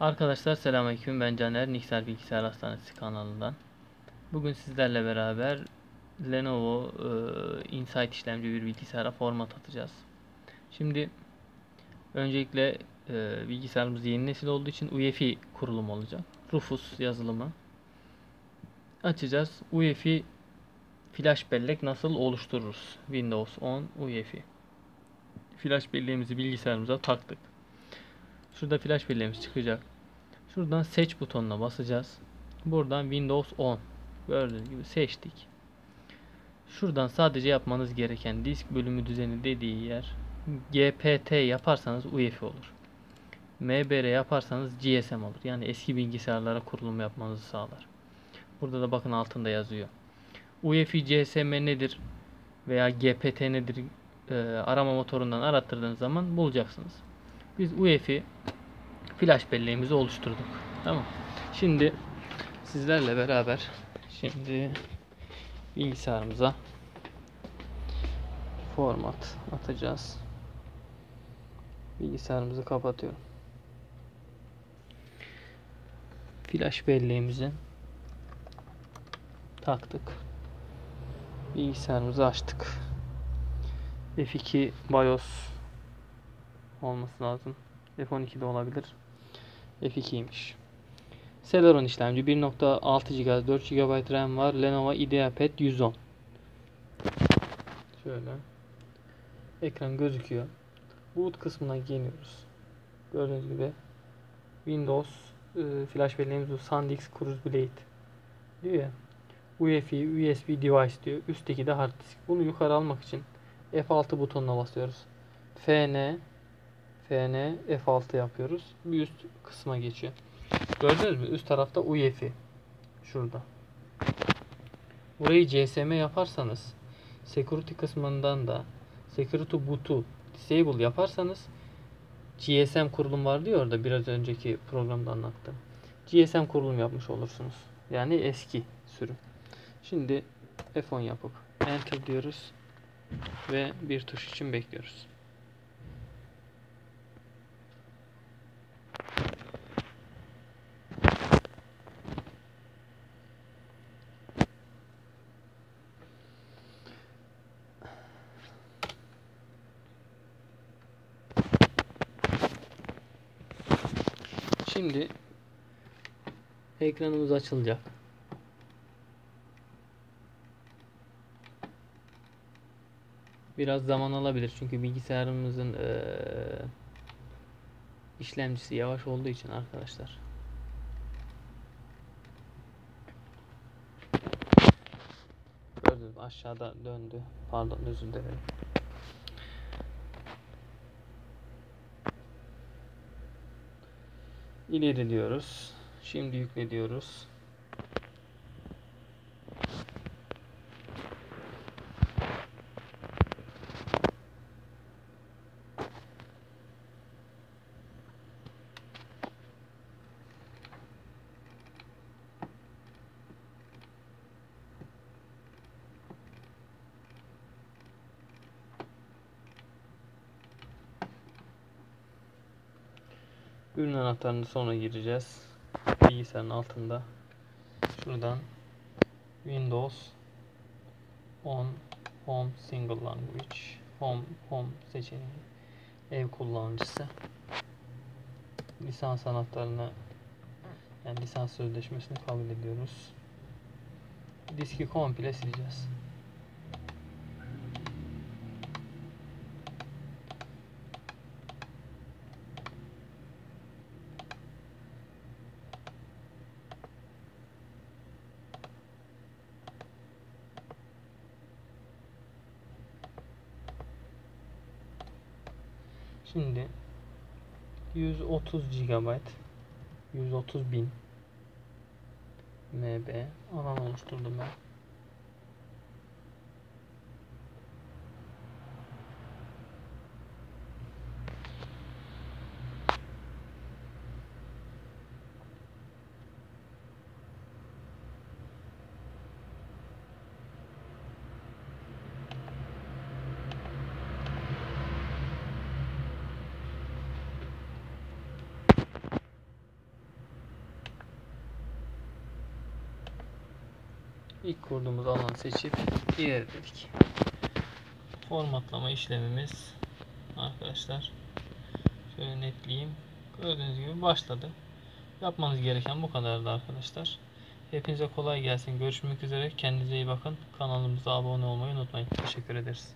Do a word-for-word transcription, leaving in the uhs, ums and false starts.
Arkadaşlar selamünaleyküm, ben Caner, Niksar Bilgisayar Hastanesi kanalından. Bugün sizlerle beraber Lenovo e, Insight işlemci bir bilgisayara format atacağız. Şimdi öncelikle e, bilgisayarımız yeni nesil olduğu için U E F I kurulumu olacak. Rufus yazılımı açacağız. U E F I flash bellek nasıl oluştururuz? Windows on U E F I. Flash belleğimizi bilgisayarımıza taktık. Şurada flash belleğimiz çıkacak. Şuradan seç butonuna basacağız. Buradan Windows on. Gördüğünüz gibi seçtik. Şuradan sadece yapmanız gereken disk bölümü düzeni dediği yer. G P T yaparsanız U E F I olur. M B R yaparsanız C S M olur. Yani eski bilgisayarlara kurulum yapmanızı sağlar. Burada da bakın altında yazıyor. U E F I C S M nedir veya G P T nedir e, arama motorundan arattırdığınız zaman bulacaksınız. Biz U E F I flash belleğimizi oluşturduk. Tamam. Şimdi sizlerle beraber şimdi bilgisayarımıza format atacağız. Bilgisayarımızı kapatıyorum. Flash belleğimizi taktık. Bilgisayarımızı açtık. F iki BIOS olması lazım. F on iki de olabilir. F ikiymiş. Celeron işlemci bir nokta altı gigabayt, dört gigabayt RAM var. Lenovo Ideapad yüz on. Şöyle. Ekran gözüküyor. Boot kısmına geliyoruz. Gördüğünüz gibi Windows e, flash belleğimiz bu. SanDisk Cruzer Blade diyor ya. U E F I, U S B device diyor. Üstteki de hard disk. Bunu yukarı almak için F altı butonuna basıyoruz. FN FN F altı yapıyoruz. Bir üst kısma geçiyor. Gördünüz mü? Üst tarafta U E F I. Şurada. Burayı C S M yaparsanız security kısmından da security boot'u disable yaparsanız G S M kurulum var diyor orada, biraz önceki programda anlattım. G S M kurulum yapmış olursunuz. Yani eski sürüm. Şimdi F on yapıp enter diyoruz ve bir tuş için bekliyoruz. Şimdi ekranımız açılacak. Biraz zaman alabilir çünkü bilgisayarımızın ee, işlemcisi yavaş olduğu için arkadaşlar. Gördünüz mü? Aşağıda döndü. Pardon, özür dilerim. İleri diyoruz. Şimdi yükle diyoruz. Ürün anahtarını sonra gireceğiz. Bilgisayarın altında. Şuradan Windows on Home Single Language Home Home seçeneği. Ev kullanıcısı. Lisans anahtarını, yani lisans sözleşmesini kabul ediyoruz. Diski komple sileceğiz. Şimdi yüz otuz gigabayt yüz otuz bin M B alan oluşturdum ben. İlk kurduğumuz alanı seçip ileri dedik. Formatlama işlemimiz arkadaşlar, şöyle netleyeyim. Gördüğünüz gibi başladı. Yapmanız gereken bu kadardı arkadaşlar. Hepinize kolay gelsin. Görüşmek üzere. Kendinize iyi bakın. Kanalımıza abone olmayı unutmayın. Teşekkür ederiz.